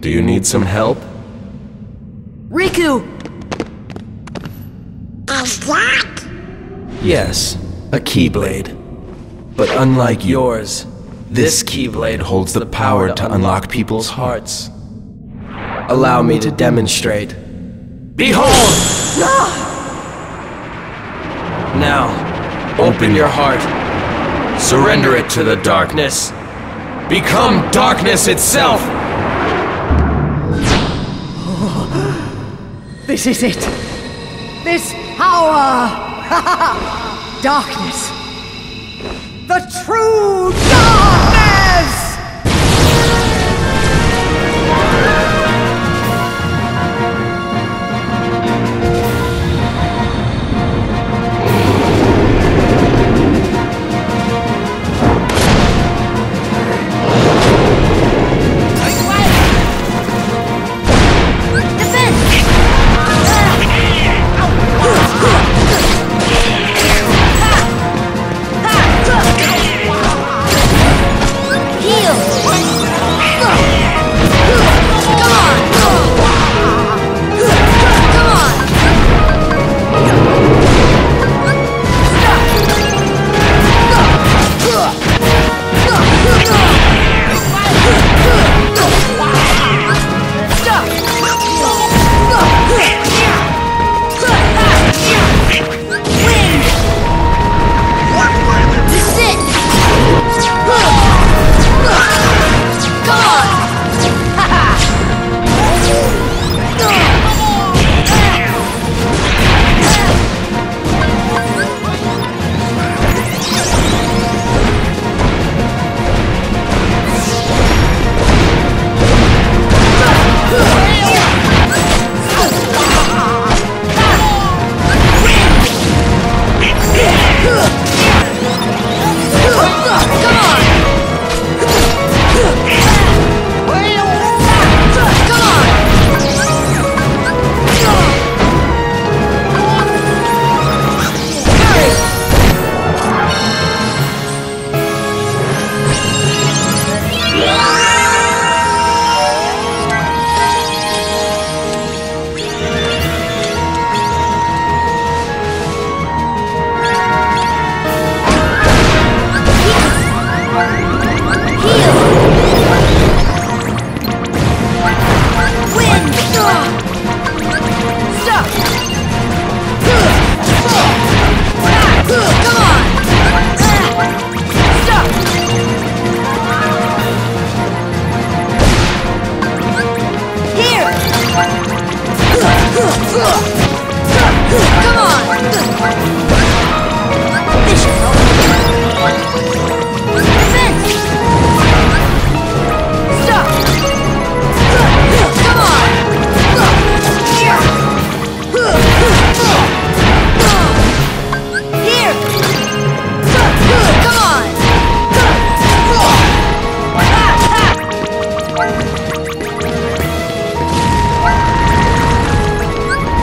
Do you need some help? Riku! Is that? Yes, a keyblade. But unlike yours, this keyblade holds the power to unlock people's hearts. Allow me to demonstrate. Behold! Now, open your heart. Surrender it to the darkness. Become darkness itself! This is it. This power! Darkness. The true darkness!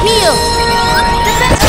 Heal! Defense!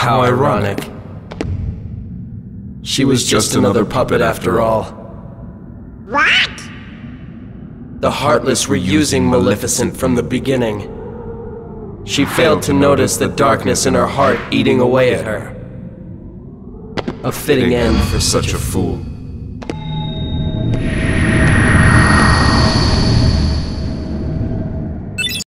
How ironic. She was just another puppet after all. What? The Heartless were using Maleficent from the beginning. She failed to notice the darkness in her heart eating away at her. A fitting end for such a fool.